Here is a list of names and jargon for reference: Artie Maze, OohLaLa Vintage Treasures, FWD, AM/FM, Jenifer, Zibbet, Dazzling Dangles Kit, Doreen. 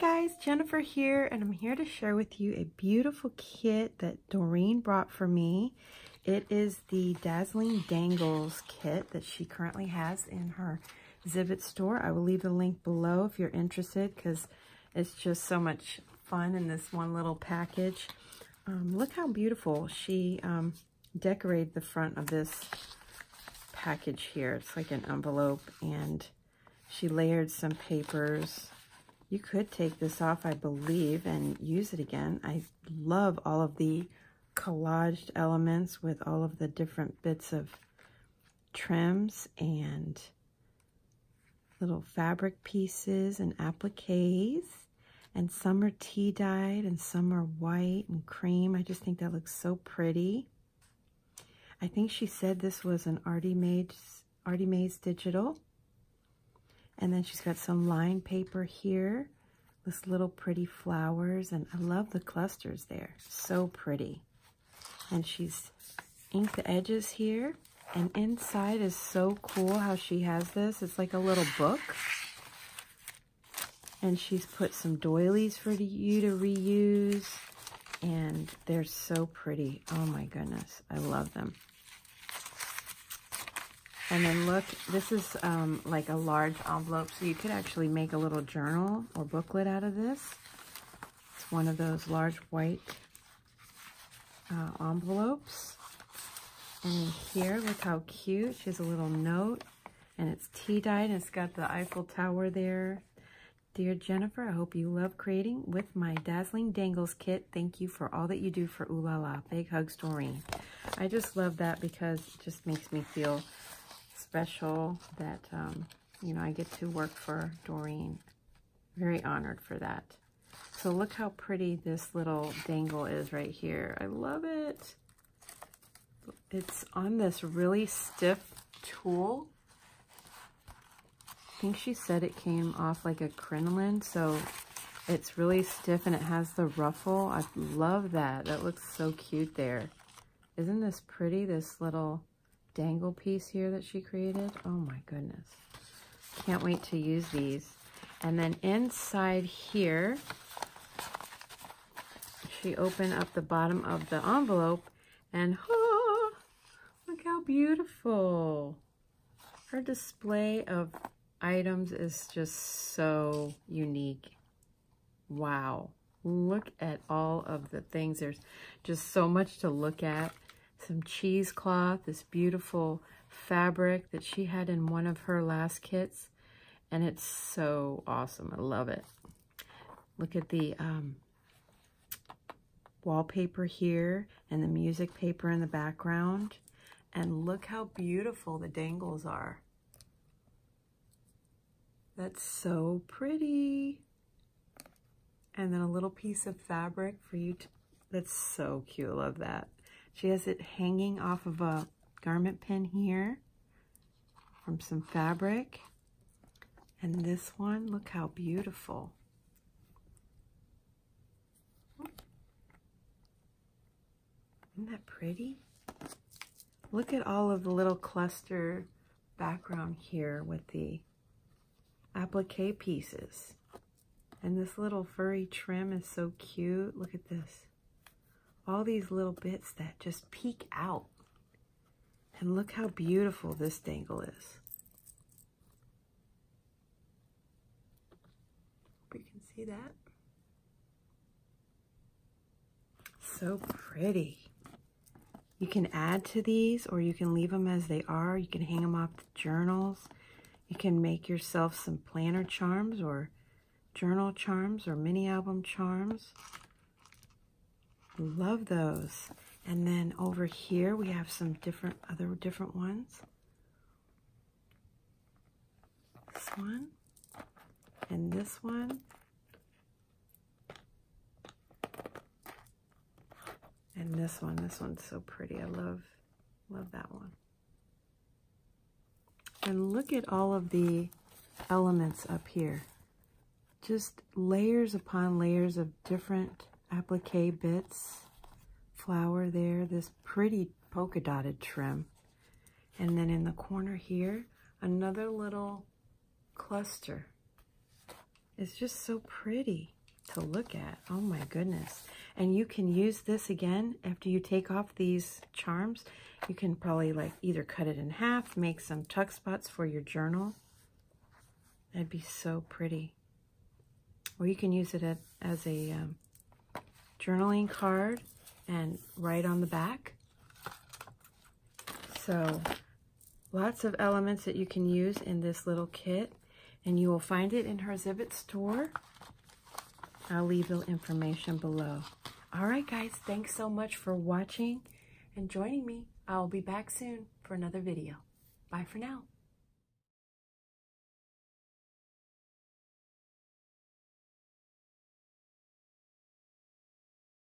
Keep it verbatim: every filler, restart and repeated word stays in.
Hi guys, Jennifer here, and I'm here to share with you a beautiful kit that Doreen brought for me. It is the Dazzling Dangles kit that she currently has in her Zibbet store. I will leave the link below if you're interested because it's just so much fun in this one little package. Um, look how beautiful she um, decorated the front of this package here. It's like an envelope and she layered some papers. You could take this off, I believe, and use it again. I love all of the collaged elements with all of the different bits of trims and little fabric pieces and appliques. And some are tea dyed and some are white and cream. I just think that looks so pretty. I think she said this was an Artie Maze, Artie Maze Digital. And then she's got some lined paper here with little pretty flowers. And I love the clusters there. So pretty. And she's inked the edges here. And inside is so cool how she has this. It's like a little book. And she's put some doilies for you to reuse. And they're so pretty. Oh my goodness. I love them. And then look, this is um, like a large envelope, so you could actually make a little journal or booklet out of this. It's one of those large white uh, envelopes. And here, look how cute. She has a little note, and it's tea dyed, and it's got the Eiffel Tower there. Dear Jennifer, I hope you love creating with my Dazzling Dangles kit. Thank you for all that you do for Ooh La La. Big hugs, Doreen. I just love that because it just makes me feel special that, um, you know, I get to work for Doreen. Very honored for that. So look how pretty this little dangle is right here. I love it. It's on this really stiff tulle. I think she said it came off like a crinoline, so it's really stiff and it has the ruffle. I love that. That looks so cute there. Isn't this pretty, this little dangle piece here that she created? Oh my goodness. Can't wait to use these. And then inside here, she opened up the bottom of the envelope and oh, look how beautiful. Her display of items is just so unique. Wow. Look at all of the things. There's just so much to look at. Some cheesecloth, this beautiful fabric that she had in one of her last kits. And it's so awesome. I love it. Look at the um, wallpaper here and the music paper in the background. And look how beautiful the dangles are. That's so pretty. And then a little piece of fabric for you to... That's so cute. I love that. She has it hanging off of a garment pin here from some fabric. And this one, look how beautiful. Isn't that pretty? Look at all of the little cluster background here with the applique pieces. And this little furry trim is so cute. Look at this. All these little bits that just peek out. And look how beautiful this dangle is. Hope you can see that. So pretty. You can add to these or you can leave them as they are. You can hang them off the journals. You can make yourself some planner charms or journal charms or mini album charms. Love those. And then over here we have some different other different ones. This one and this one and this one. This one's so pretty. I love love that one. And look at all of the elements up here. Just layers upon layers of different applique bits, flower there, this pretty polka dotted trim. And then in the corner here, another little cluster. It's just so pretty to look at. Oh my goodness. And you can use this again after you take off these charms. You can probably like either cut it in half, make some tuck spots for your journal. That'd be so pretty. Or you can use it as a um, journaling card and write on the back. So lots of elements that you can use in this little kit, and you will find it in her Zibbet store. I'll leave the information below. All right, guys, thanks so much for watching and joining me. I'll be back soon for another video. Bye for now.